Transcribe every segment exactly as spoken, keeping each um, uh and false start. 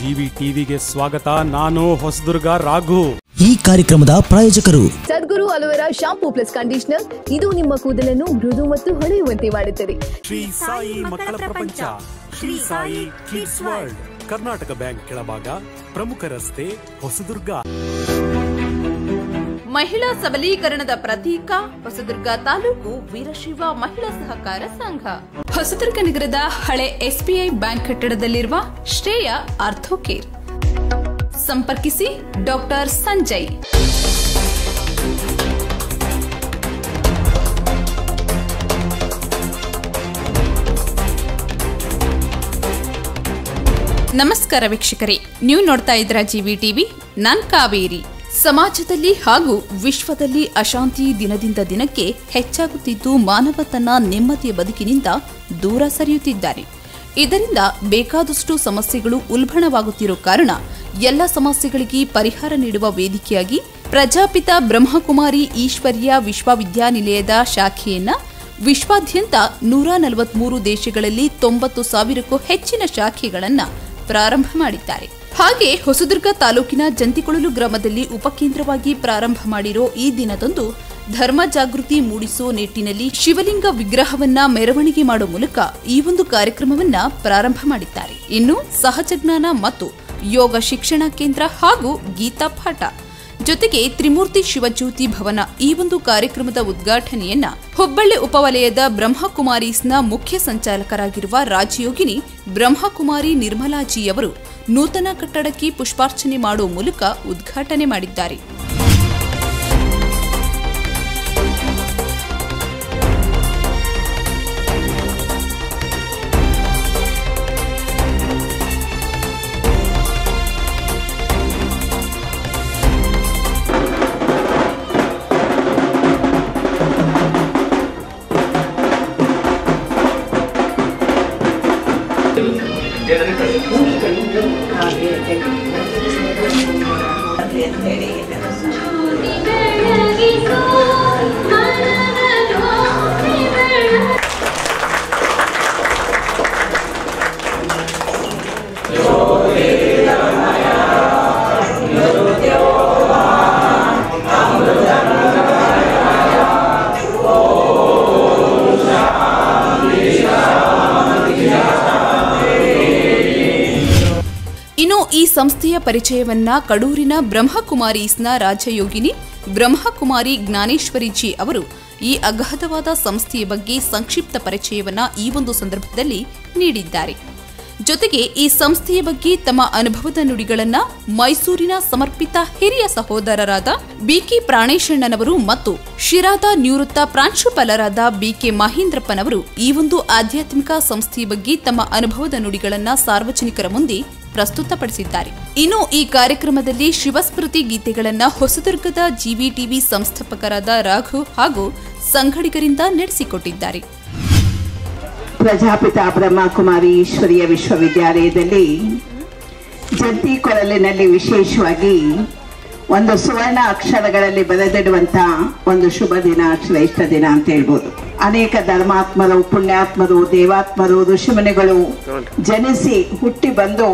जीवी टीवी के स्वागत। नानु होसदुर्ग राघु। ಈ ಕಾರ್ಯಕ್ರಮದ ಪ್ರಾಯೋಜಕರು Sadguru aloe vera shampoo plus conditioner, ಇದು ನಿಮ್ಮ ಕೂದಲನ್ನು ಮೃದು ಮತ್ತು ಹೊಳೆಯುವಂತೆ ಮಾಡುತ್ತದೆ। ಶ್ರೀ ಸಾಯಿ ಮಕ್ಕಳ ಪ್ರಪಂಚ, Shri Sai kids world, Karnataka bank ಕೆಳಭಾಗ, ಪ್ರಮುಖ ರಸ್ತೆ, ಹೊಸದುರ್ಗ। ಮಹಿಳಾ ಸಬಲೀಕರಣದ ಪ್ರತೀಕ ಹೊಸದುರ್ಗ ತಾಲೂಕು ವೀರಶಿವ ಮಹಿಳಾ ಸಹಕಾರ ಸಂಘ। ಹೊಸದುರ್ಗ ನಗರದ ಹಳೆ ಎಸ್ಪೀಐ ಬ್ಯಾಂಕ್ ಕಟ್ಟಡದಲ್ಲಿರುವ ಶ್ರೇಯ ಆರ್ಥೋಕೇರ್ संपर्किसी डॉक्टर संजय। नमस्कार वीक्षकरे, न्यू नोड़ता इद्रा जीवी टीवी। नान कावेरी। ಸಮಾಜದಲ್ಲಿ ಹಾಗೂ ವಿಶ್ವದಲ್ಲಿ ಅಶಾಂತಿ ದಿನದಿಂದ ದಿನಕ್ಕೆ ಹೆಚ್ಚಾಗುತ್ತಿದ್ದು ಮಾನವ ತನ್ನ ನೆಮ್ಮದಿಯ ಬದುಕಿನಿಂದ ದೂರ ಸರಿಯುತ್ತಿದ್ದಾರೆ। ಇದರಿಂದ ಬೇಕಾದಷ್ಟು ಸಮಸ್ಯೆಗಳು ಉಲ್ಬಣವಾಗುತ್ತಿರೋ ಕಾರಣ ಎಲ್ಲ ಸಮಸ್ಯೆಗಳಿಗೆ ಪರಿಹಾರ ನೀಡುವ ವೇದಿಕೆಯಾಗಿ ಪ್ರಜಾಪಿತಾ ಬ್ರಹ್ಮಕುಮಾರಿ ಈಶ್ವರ್ಯ ವಿಶ್ವವಿದ್ಯಾನಿಲಯದ ಶಾಖೆಯನ್ನು ವಿಶ್ವಾದ್ಯಂತ ನೂರ ನಲ್ವತ್ಮೂರು ದೇಶಗಳಲ್ಲಿ ತೊಂಬತ್ತು ಸಾವಿರಕ್ಕೂ ಹೆಚ್ಚಿನ ಶಾಖೆಗಳನ್ನು ಪ್ರಾರಂಭ ಮಾಡಿದ್ದಾರೆ। ಹಾಗೆ ಹೊಸದುರ್ಗ ತಾಲೂಕಿನ ಜಂತಿಕೊಳಲು ಗ್ರಾಮದಲ್ಲಿ ಉಪಕೇಂದ್ರವಾಗಿ ಪ್ರಾರಂಭ ಮಾಡಿರೋ ಈ ದಿನದಂದು ಧರ್ಮ ಜಾಗೃತಿ ಮೂಡಿಸುವ ನಿಟ್ಟಿನಲ್ಲಿ ಶಿವಲಿಂಗ ವಿಗ್ರಹವನ್ನ ಮೆರವಣಿಗೆ ಮಾಡುವ ಮೂಲಕ ಈ ಒಂದು ಕಾರ್ಯಕ್ರಮವನ್ನ ಪ್ರಾರಂಭ ಮಾಡಿದ್ದಾರೆ। ಇನ್ನು ಸಹಜ ಜ್ಞಾನ ಮತ್ತು ಯೋಗ ಶಿಕ್ಷಣ ಕೇಂದ್ರ ಹಾಗೂ ಗೀತಾ ಭಟ ಜೊತೆಗೆ ತ್ರಿಮೂರ್ತಿ ಶಿವಜ್ಯೋತಿ ಭವನ ಈ ಒಂದು ಕಾರ್ಯಕ್ರಮದ ಉದ್ಘಾಟನೆಯನ್ನ ಹುಬ್ಬಳ್ಳಿ ಉಪವಲಯದ ಬ್ರಹ್ಮಕುಮಾರೀಸ್ನ ಮುಖ್ಯ ಸಂಚಾಲಕರಾಗಿರುವ ರಾಜಯೋಗಿನಿ ಬ್ರಹ್ಮಕುಮಾರಿ ನಿರ್ಮಲಾಜಿಯವರು ನೂತನ ಕಟ್ಟಡಕ್ಕೆ ಪುಷ್ಪಾರ್ಚನೆ ಮಾಡುವ ಮೂಲಕ ಉದ್ಘಾಟನೆ ಮಾಡಿದ್ದಾರೆ। ಈ ಸಂಸ್ಥೆಯ ಪರಿಚಯವನ್ನ ಕಡೂರಿನ ಬ್ರಹ್ಮಕುಮಾರೀಸ್ನ ರಾಜಯೋಗಿನಿ ಬ್ರಹ್ಮಕುಮಾರಿ ಜ್ಞಾನೇಶ್ವರಿಜಿ ಅವರು ಈ ಅಗಾಧವಾದ ಸಂಸ್ಥೆಯ ಬಗ್ಗೆ ಸಂಕ್ಷಿಪ್ತ ಪರಿಚಯವನ್ನ ಈ ಒಂದು ಸಂದರ್ಭದಲ್ಲಿ ನೀಡಿದ್ದಾರೆ। ಜೊತೆಗೆ ಈ ಸಂಸ್ಥೆಯ ಬಗ್ಗೆ ತಮ್ಮ ಅನುಭವದ ನುಡಿಗಳನ್ನ ಮೈಸೂರಿನ ಸಮರ್ಪಿತ ಹಿರಿಯ ಸಹೋದರರಾದ ಬಿಕೆ ಪ್ರಾಣೇಶಣ್ಣನವರು ಮತ್ತು ಶಿರಾದ ನಿವೃತ್ತ ಪ್ರಾಂಶುಪಾಲರಾದ ಬಿಕೆ ಮಹೇಂದ್ರಪ್ಪನವರು ಈ ಒಂದು ಆಧ್ಯಾತ್ಮಿಕ ಸಂಸ್ಥೆಯ ಬಗ್ಗೆ ತಮ್ಮ ಅನುಭವದ ನುಡಿಗಳನ್ನ ಸಾರ್ವಜನಿಕರ ಮುಂದೆ ಪ್ರಸ್ತುತಪಡಿಸಿದ್ದಾರೆ। ಇನ್ನು ಈ ಕಾರ್ಯಕ್ರಮದಲ್ಲಿ ಶಿವಸ್ಮೃತಿ ಗೀತೆಗಳನ್ನ ಹೊಸದುರ್ಗದ ಜಿವಿ ಟಿವಿ ಸಂಸ್ಥಾಪಕರಾದ ರಾಘು ಹಾಗೂ ಸಂಘಟಕರಿಂದ ನಡೆಸಿಕೊಟ್ಟಿದ್ದಾರೆ। ಪ್ರಜಾಪಿತಾ ಬ್ರಹ್ಮಕುಮಾರಿ ಈಶ್ವರಿಯ ವಿಶ್ವವಿದ್ಯಾಲಯದಲ್ಲಿ ಜಂತಿಕೊಳಲಿನಲ್ಲಿ ವಿಶೇಷವಾಗಿ ಒಂದು ಸುವರ್ಣ ಅಕ್ಷರಗಳಲ್ಲಿ ಬರೆದಿಡುವಂತಹ ಒಂದು ಶುಭ ದಿನ, ಶ್ರೇಷ್ಠ ದಿನ ಅಂತ ಹೇಳ್ಬೋದು। ಅನೇಕ ಧರ್ಮಾತ್ಮರು, ಪುಣ್ಯಾತ್ಮರು, ದೇವಾತ್ಮರು, ಋಷಿಮುನಿಗಳು ಜನಿಸಿ ಹುಟ್ಟಿ ಬಂದು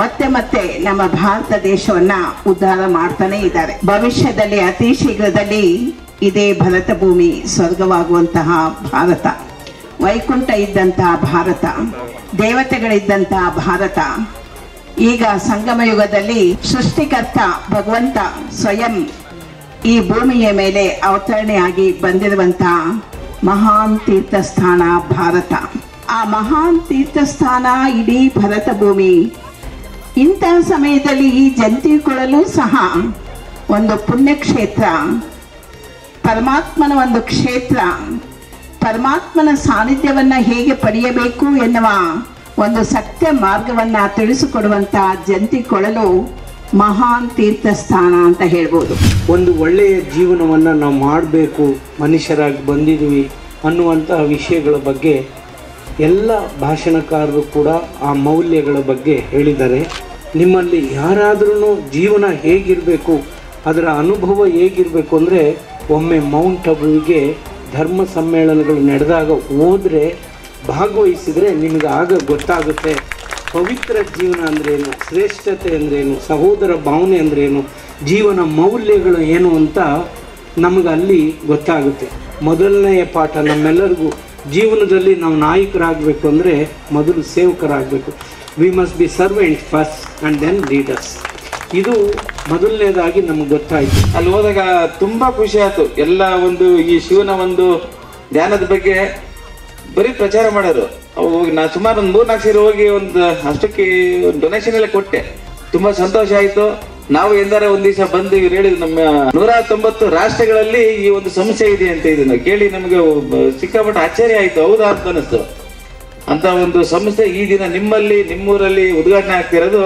ಮತ್ತೆ ಮತ್ತೆ ನಮ್ಮ ಭಾರತ ದೇಶವನ್ನ ಉದ್ಧಾರ ಮಾಡ್ತಾನೆ ಇದ್ದಾರೆ। ಭವಿಷ್ಯದಲ್ಲಿ ಅತಿ ಶೀಘ್ರದಲ್ಲಿ ಇದೇ ಭರತ ಭೂಮಿ ಸ್ವರ್ಗವಾಗುವಂತಹ ಭಾರತ, ವೈಕುಂಠ ಇದ್ದಂತಹ ಭಾರತ, ದೇವತೆಗಳಿದ್ದಂತಹ ಭಾರತ, ಈಗ ಸಂಗಮ ಯುಗದಲ್ಲಿ ಸೃಷ್ಟಿಕರ್ತ ಭಗವಂತ ಸ್ವಯಂ ಈ ಭೂಮಿಯ ಮೇಲೆ ಅವತರಣೆಯಾಗಿ ಬಂದಿರುವಂತಹ ಮಹಾನ್ ತೀರ್ಥಸ್ಥಾನ ಭಾರತ। ಆ ಮಹಾನ್ ತೀರ್ಥಸ್ಥಾನ ಇಡೀ ಭರತ ಭೂಮಿ। ಇಂತಹ ಸಮಯದಲ್ಲಿ ಈ ಜಂತಿಕೊಳಲು ಸಹ ಒಂದು ಪುಣ್ಯಕ್ಷೇತ್ರ, ಪರಮಾತ್ಮನ ಒಂದು ಕ್ಷೇತ್ರ। ಪರಮಾತ್ಮನ ಸಾನ್ನಿಧ್ಯವನ್ನು ಹೇಗೆ ಪಡೆಯಬೇಕು ಎನ್ನುವ ಒಂದು ಸತ್ಯ ಮಾರ್ಗವನ್ನು ತಿಳಿಸಿಕೊಡುವಂತಹ ಜಂತಿಕೊಳಲು ಮಹಾನ್ ತೀರ್ಥಸ್ಥಾನ ಅಂತ ಹೇಳ್ಬೋದು। ಒಂದು ಒಳ್ಳೆಯ ಜೀವನವನ್ನು ನಾವು ಮಾಡಬೇಕು, ಮನುಷ್ಯರಾಗಿ ಬಂದಿದ್ದೀವಿ ಅನ್ನುವಂತಹ ವಿಷಯಗಳ ಬಗ್ಗೆ ಎಲ್ಲ ಭಾಷಣಕಾರರು ಕೂಡ ಆ ಮೌಲ್ಯಗಳ ಬಗ್ಗೆ ಹೇಳಿದ್ದಾರೆ। ನಿಮ್ಮಲ್ಲಿ ಯಾರಾದ್ರೂ ಜೀವನ ಹೇಗಿರಬೇಕು, ಅದರ ಅನುಭವ ಹೇಗಿರಬೇಕು ಅಂದರೆ ಒಮ್ಮೆ ಮೌಂಟ್ ಅಬುವಿಗೆ ಧರ್ಮ ಸಮ್ಮೇಳನಗಳು ನಡೆದಾಗ ಹೋದರೆ, ಭಾಗವಹಿಸಿದರೆ ನಿಮಗೆ ಆಗ ಗೊತ್ತಾಗುತ್ತೆ पवित्र जीवन अंद्रेनु, श्रेष्ठते अंद्रेनु, सहोदर भावने अंद्रेनु, जीवन मौल्यगळु एनु अंत नमगे अल्ली गोत्तागुत्ते। मोदलनेय पाठ नम्मेल्लरिगू जीवनदल्ली नावु नायकरागबेकु अंद्रे मोदलु सेवकरागबेकु। We must be servant first and then leaders. ಇದು ಮೊದಲನೇದಾಗಿ ನಮಗೆ ಗೊತ್ತಾಯಿತು। ಅಲ್ಲಿ ಹೋದಾಗ ತುಂಬ ಖುಷಿ ಆಯಿತು। ಎಲ್ಲ ಒಂದು ಈ ಶಿವನ ಒಂದು ಧ್ಯಾನದ ಬಗ್ಗೆ ಬರೀ ಪ್ರಚಾರ ಮಾಡೋರು. ಹೋಗಿ ನಾನು ಸುಮಾರು ಒಂದು ಮೂರ್ನಾಲ್ಕು ಸೀರೆ ಹೋಗಿ ಒಂದು ಅಷ್ಟಕ್ಕೆ ಡೊನೇಷನ್ ಎಲ್ಲ ಕೊಟ್ಟೆ, ತುಂಬ ಸಂತೋಷ ಆಯಿತು। ನಾವು ಎಂದಾರ ಒಂದು ದಿವಸ ಬಂದು ಇವ್ರು ಹೇಳಿದ್ರು ನಮ್ಮ ನೂರ ತೊಂಬತ್ತು ರಾಷ್ಟ್ರಗಳಲ್ಲಿ ಈ ಒಂದು ಸಮಸ್ಯೆ ಇದೆ ಅಂತ, ಇದನ್ನು ಕೇಳಿ ನಮಗೆ ಸಿಕ್ಕಾಪಟ್ಟೆ ಆಶ್ಚರ್ಯ ಆಯಿತು, ಹೌದಾ ಅಂತ ಅನಿಸ್ತು। ಅಂತ ಒಂದು ಸಂಸ್ಥೆ ಈ ದಿನ ನಿಮ್ಮಲ್ಲಿ ನಿಮ್ಮೂರಲ್ಲಿ ಉದ್ಘಾಟನೆ ಆಗ್ತಿರೋದು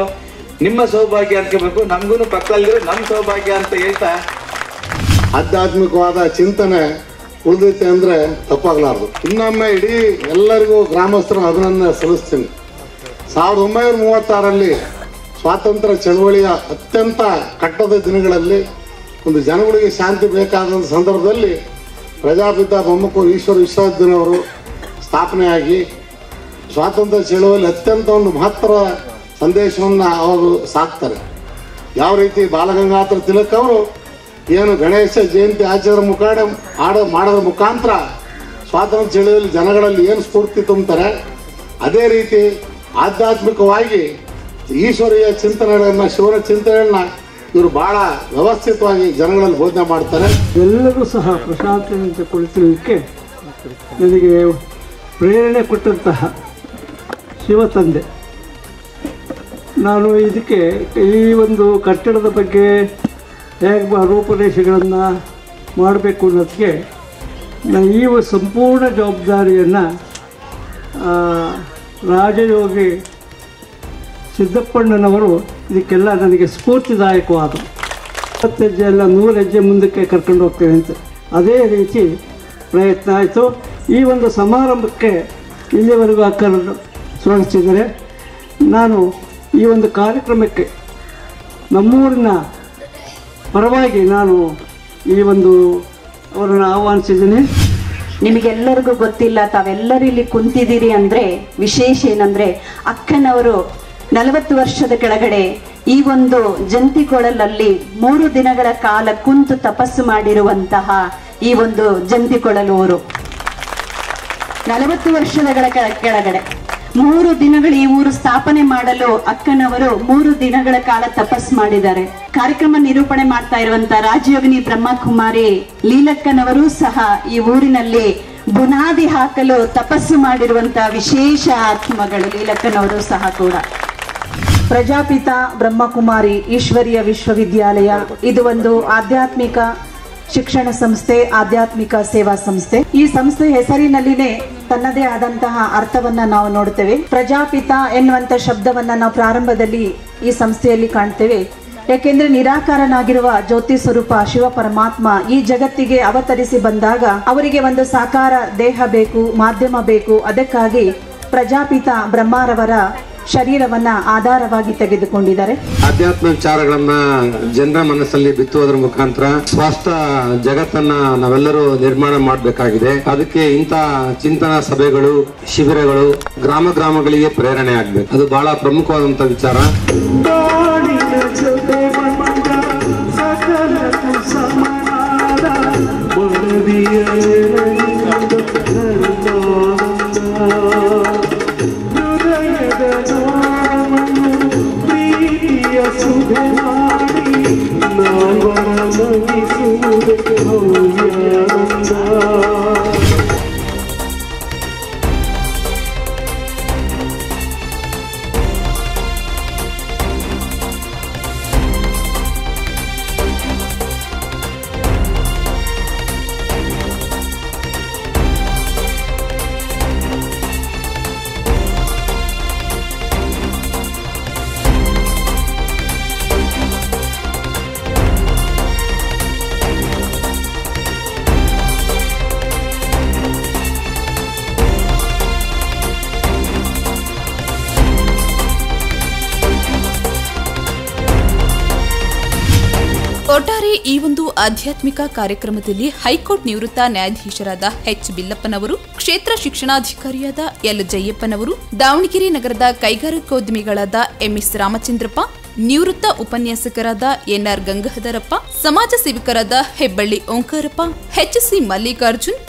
ನಿಮ್ಮ ಸೌಭಾಗ್ಯ ಅನ್ಕೋಬೇಕು, ನಮಗೂ ಪಕ್ಕದಲ್ಲಿರೋ ನಮ್ಮ ಸೌಭಾಗ್ಯ ಅಂತ ಹೇಳ್ತಾ ಆಧ್ಯಾತ್ಮಿಕವಾದ ಚಿಂತನೆ ಉಳಿದೈತೆ ಅಂದರೆ ತಪ್ಪಾಗಲಾರ್ದು। ಇನ್ನೊಮ್ಮೆ ಇಡೀ ಎಲ್ಲರಿಗೂ ಗ್ರಾಮಸ್ಥರ ಅಭಿನಂದನೆ ಸಲ್ಲಿಸ್ತೀನಿ। ಸಾವಿರದ ಒಂಬೈನೂರ ಮೂವತ್ತಾರರಲ್ಲಿ ಸ್ವಾತಂತ್ರ್ಯ ಚಳವಳಿಯ ಅತ್ಯಂತ ಕಟ್ಟದ ದಿನಗಳಲ್ಲಿ ಒಂದು ಜನಗಳಿಗೆ ಶಾಂತಿ ಬೇಕಾದಂಥ ಸಂದರ್ಭದಲ್ಲಿ ಪ್ರಜಾಪಿತಾ ಬ್ರಹ್ಮಕುಮಾರಿ ಈಶ್ವರ ವಿಶ್ವವಿದ್ಯಾಲಯವರು ಸ್ಥಾಪನೆಯಾಗಿ ಸ್ವಾತಂತ್ರ್ಯ ಚಳವಳಿಯಲ್ಲಿ ಅತ್ಯಂತ ಒಂದು ಮಹತ್ತರ ಸಂದೇಶವನ್ನು ಅವರು ಸಾಕ್ತಾರೆ। ಯಾವ ರೀತಿ ಬಾಲಗಂಗಾಧರ ತಿಲಕ್ ಅವರು ಏನು ಗಣೇಶ ಜಯಂತಿ ಆಚರಣೆ ಮುಖಾಡ ಆಡ ಮಾಡೋದ್ರ ಮುಖಾಂತರ ಸ್ವಾತಂತ್ರ್ಯ ಚಳವಳಿಯಲ್ಲಿ ಜನಗಳಲ್ಲಿ ಏನು ಸ್ಫೂರ್ತಿ ತುಂಬ್ತಾರೆ, ಅದೇ ರೀತಿ ಆಧ್ಯಾತ್ಮಿಕವಾಗಿ ಈಶ್ವರೀಯ ಚಿಂತನೆಗಳನ್ನು, ಶಿವನ ಚಿಂತನೆಯನ್ನು ಇವರು ಭಾಳ ವ್ಯವಸ್ಥಿತವಾಗಿ ಜನಗಳಲ್ಲಿ ಬೋಧನೆ ಮಾಡ್ತಾರೆ। ಎಲ್ಲರೂ ಸಹ ಪ್ರಶಾಂತದಿಂದ ಕುಳಿತಲಿಕ್ಕೆ ನನಗೆ ಪ್ರೇರಣೆ ಕೊಟ್ಟಂತಹ ಶಿವತಂದೆ, ನಾನು ಇದಕ್ಕೆ ಈ ಒಂದು ಕಟ್ಟಡದ ಬಗ್ಗೆ ಹೇಗೆ ರೂಪರೇಷೆಗಳನ್ನು ಮಾಡಬೇಕು ಅನ್ನೋದಕ್ಕೆ ನಾನು ಈ ಸಂಪೂರ್ಣ ಜವಾಬ್ದಾರಿಯನ್ನು ರಾಜಯೋಗಿ ಸಿದ್ದಪ್ಪಣ್ಣನವರು ಇದಕ್ಕೆಲ್ಲ ನನಗೆ ಸ್ಫೂರ್ತಿದಾಯಕವಾದರು। ಹತ್ತು ಹೆಜ್ಜೆ ಎಲ್ಲ ನೂರು ಹೆಜ್ಜೆ ಮುಂದಕ್ಕೆ ಕರ್ಕೊಂಡು ಹೋಗ್ತೇವೆ ಅಂತ ಅದೇ ರೀತಿ ಪ್ರಯತ್ನ ಆಯಿತು। ಈ ಒಂದು ಸಮಾರಂಭಕ್ಕೆ ಇಲ್ಲಿವರೆಗೂ ಕರೆದು ಸ್ಮರಿಸಿದರೆ ನಾನು ಈ ಒಂದು ಕಾರ್ಯಕ್ರಮಕ್ಕೆ ನಮ್ಮೂರಿನ ಪರವಾಗಿ ನಾನು ಈ ಒಂದು ಅವರನ್ನು ಆಹ್ವಾನಿಸಿದ್ದೀನಿ। ನಿಮಗೆಲ್ಲರಿಗೂ ಗೊತ್ತಿಲ್ಲ, ತಾವೆಲ್ಲರೂ ಇಲ್ಲಿ ಕುಂತಿದ್ದೀರಿ ಅಂದರೆ ವಿಶೇಷ ಏನಂದರೆ ಅಕ್ಕನವರು ನಲವತ್ತು ವರ್ಷದ ಕೆಳಗಡೆ ಈ ಒಂದು ಜಂತಿಕೊಳಲಲ್ಲಿ ಮೂರು ದಿನಗಳ ಕಾಲ ಕುಂತು ತಪಸ್ಸು ಮಾಡಿರುವಂತಹ ಈ ಒಂದು ಜಂತಿಕೊಳಲು ಊರು ನಲವತ್ತು ವರ್ಷಗಳ ಕೆಳಗಡೆ ಮೂರು ದಿನಗಳು ಈ ಊರು ಸ್ಥಾಪನೆ ಮಾಡಲು ಅಕ್ಕನವರು ಮೂರು ದಿನಗಳ ಕಾಲ ತಪಸ್ ಮಾಡಿದ್ದಾರೆ। ಕಾರ್ಯಕ್ರಮ ನಿರೂಪಣೆ ಮಾಡ್ತಾ ಇರುವಂತಹ ರಾಜಯೋಗಿನಿ ಬ್ರಹ್ಮಕುಮಾರಿ ಲೀಲಕ್ಕನವರು ಸಹ ಈ ಊರಿನಲ್ಲಿ ಬುನಾದಿ ಹಾಕಲು ತಪಸ್ಸು ಮಾಡಿರುವಂತಹ ವಿಶೇಷ ಆತ್ಮಗಳು ಲೀಲಕ್ಕನವರು ಸಹ ಕೂಡ। ಪ್ರಜಾಪಿತಾ ಬ್ರಹ್ಮಕುಮಾರಿ ಈಶ್ವರೀಯ ವಿಶ್ವವಿದ್ಯಾಲಯ ಇದು ಒಂದು ಆಧ್ಯಾತ್ಮಿಕ ಶಿಕ್ಷಣ ಸಂಸ್ಥೆ, ಆಧ್ಯಾತ್ಮಿಕ ಸೇವಾ ಸಂಸ್ಥೆ। ಈ ಸಂಸ್ಥೆ ಹೆಸರಿನಲ್ಲಿನೇ ತನ್ನದೇ ಆದಂತಹ ಅರ್ಥವನ್ನ ನಾವು ನೋಡ್ತೇವೆ। ಪ್ರಜಾಪಿತ ಎನ್ನುವಂತ ಶಬ್ದವನ್ನ ನಾವು ಪ್ರಾರಂಭದಲ್ಲಿ ಈ ಸಂಸ್ಥೆಯಲ್ಲಿ ಕಾಣ್ತೇವೆ, ಯಾಕೆಂದ್ರೆ ನಿರಾಕಾರನಾಗಿರುವ ಜ್ಯೋತಿ ಸ್ವರೂಪ ಶಿವ ಪರಮಾತ್ಮ ಈ ಜಗತ್ತಿಗೆ ಅವತರಿಸಿ ಬಂದಾಗ ಅವರಿಗೆ ಒಂದು ಸಾಕಾರ ದೇಹ ಬೇಕು, ಮಾಧ್ಯಮ ಬೇಕು, ಅದಕ್ಕಾಗಿ ಪ್ರಜಾಪಿತ ಬ್ರಹ್ಮರವರ ಶರೀರವನ್ನ ಆಧಾರವಾಗಿ ತೆಗೆದುಕೊಂಡಿದ್ದಾರೆ। ಆಧ್ಯಾತ್ಮ ವಿಚಾರಗಳನ್ನ ಜನರ ಮನಸ್ಸಲ್ಲಿ ಬಿತ್ತುವುದರ ಮುಖಾಂತರ ಸ್ವಾಸ್ಥ ಜಗತ್ತನ್ನ ನಾವೆಲ್ಲರೂ ನಿರ್ಮಾಣ ಮಾಡಬೇಕಾಗಿದೆ। ಅದಕ್ಕೆ ಇಂಥ ಚಿಂತನಾ ಸಭೆಗಳು, ಶಿಬಿರಗಳು ಗ್ರಾಮ ಗ್ರಾಮಗಳಿಗೆ ಪ್ರೇರಣೆ ಆಗ್ಬೇಕು, ಅದು ಬಹಳ ಪ್ರಮುಖವಾದಂತ ವಿಚಾರ। ಈ ಒಂದು ಆಧ್ಯಾತ್ಮಿಕ ಕಾರ್ಯಕ್ರಮದಲ್ಲಿ ಹೈಕೋರ್ಟ್ ನಿವೃತ್ತ ನ್ಯಾಯಾಧೀಶರಾದ ಎಚ್. ಬಿಲ್ಲಪ್ಪನ್ ಅವರು, ಕ್ಷೇತ್ರ ಶಿಕ್ಷಣಾಧಿಕಾರಿಯಾದ ಎಲ್. ಜಯಪ್ಪನ್ ಅವರು, ದಾವಣಗೆರೆ ನಗರದ ಕೈಗಾರಿಕೋದ್ಯಮಿಗಳಾದ ಎಂಎಸ್ ರಾಮಚಂದ್ರಪ್ಪ, ನಿವೃತ್ತ ಉಪನ್ಯಾಸಕರಾದ ಎನ್ಆರ್ ಗಂಗಾಧರಪ್ಪ, ಸಮಾಜ ಸೇವಕರಾದ ಹಬ್ಬಳ್ಳಿ ಓಂಕಾರಪ್ಪ, ಎಚ್ಸಿ ಮಲ್ಲಿಕಾರ್ಜುನ್,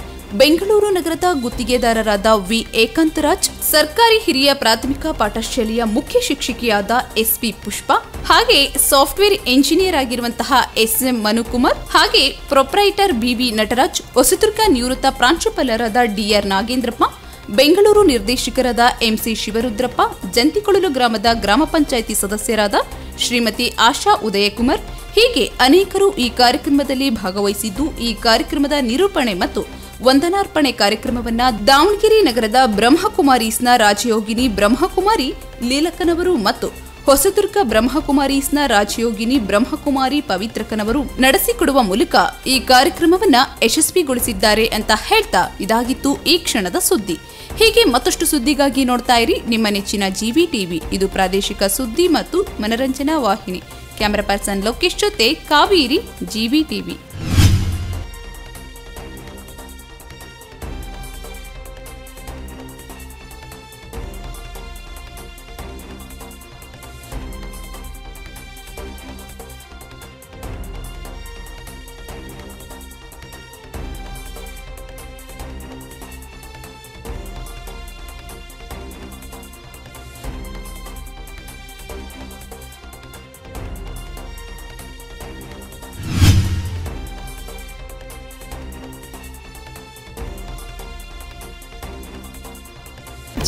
ಬೆಂಗಳೂರು ನಗರದ ಗುತ್ತಿಗೆದಾರರಾದ ವಿ ಏಕಾಂತರಾಜ್, ಸರ್ಕಾರಿ ಹಿರಿಯ ಪ್ರಾಥಮಿಕ ಪಾಠಶಾಲೆಯ ಮುಖ್ಯ ಶಿಕ್ಷಕಿಯಾದ ಎಸ್ಪಿ ಪುಷ್ಪ, ಹಾಗೆ ಸಾಫ್ಟ್ವೇರ್ ಎಂಜಿನಿಯರ್ ಆಗಿರುವಂತಹ ಎಸ್ಎಂ ಮನುಕುಮಾರ್, ಹಾಗೆ ಪ್ರೊಪ್ರೈಟರ್ ಬಿವಿ ನಟರಾಜ್, ಹೊಸದುರ್ಗ ನಿವೃತ್ತ ಪ್ರಾಂಶುಪಾಲರಾದ ಡಿಆರ್ ನಾಗೇಂದ್ರಪ್ಪ, ಬೆಂಗಳೂರು ನಿರ್ದೇಶಕರಾದ ಎಂಸಿ ಶಿವರುದ್ರಪ್ಪ, ಜಂತಿಕೊಳಲು ಗ್ರಾಮದ ಗ್ರಾಮ ಪಂಚಾಯಿತಿ ಸದಸ್ಯರಾದ ಶ್ರೀಮತಿ ಆಶಾ ಉದಯಕುಮಾರ್ ಹೀಗೆ ಅನೇಕರು ಈ ಕಾರ್ಯಕ್ರಮದಲ್ಲಿ ಭಾಗವಹಿಸಿದ್ದು, ಈ ಕಾರ್ಯಕ್ರಮದ ನಿರೂಪಣೆ ಮತ್ತು ವಂದನಾರ್ಪಣೆ ಕಾರ್ಯಕ್ರಮವನ್ನು ದಾವಣಗೆರೆ ನಗರದ ಬ್ರಹ್ಮಕುಮಾರೀಸ್ನ ರಾಜಯೋಗಿನಿ ಬ್ರಹ್ಮಕುಮಾರಿ ಲೀಲಕನವರು ಮತ್ತು ಹೊಸದುರ್ಗ ಬ್ರಹ್ಮಕುಮಾರೀಸ್ನ ರಾಜಯೋಗಿನಿ ಬ್ರಹ್ಮಕುಮಾರಿ ಪವಿತ್ರಕನವರು ನಡೆಸಿಕೊಡುವ ಮೂಲಕ ಈ ಕಾರ್ಯಕ್ರಮವನ್ನು ಯಶಸ್ವಿಗೊಳಿಸಿದ್ದಾರೆ ಅಂತ ಹೇಳ್ತಾ ಇದಾಗಿತ್ತು ಈ ಕ್ಷಣದ ಸುದ್ದಿ. ಹೀಗೆ ಮತ್ತಷ್ಟು ಸುದ್ದಿಗಾಗಿ ನೋಡ್ತಾ ಇರಿ ನಿಮ್ಮ ನೆಚ್ಚಿನ ಜೀವಿ ಟಿವಿ. ಇದು ಪ್ರಾದೇಶಿಕ ಸುದ್ದಿ ಮತ್ತು ಮನರಂಜನಾ ವಾಹಿನಿ. ಕ್ಯಾಮೆರಾ ಪರ್ಸನ್ ಲೋಕೇಶ್ ಜೊತೆ ಕಾವೇರಿ, ಜೀವಿ ಟಿವಿ.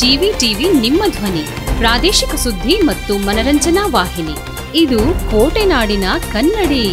ಜೀವಿ ಟಿವಿ ನಿಮ್ಮ ಧ್ವನಿ, ಪ್ರಾದೇಶಿಕ ಸುದ್ದಿ ಮತ್ತು ಮನರಂಜನಾ ವಾಹಿನಿ. ಇದು ಕೋಟೆನಾಡಿನ ಕನ್ನಡಿ.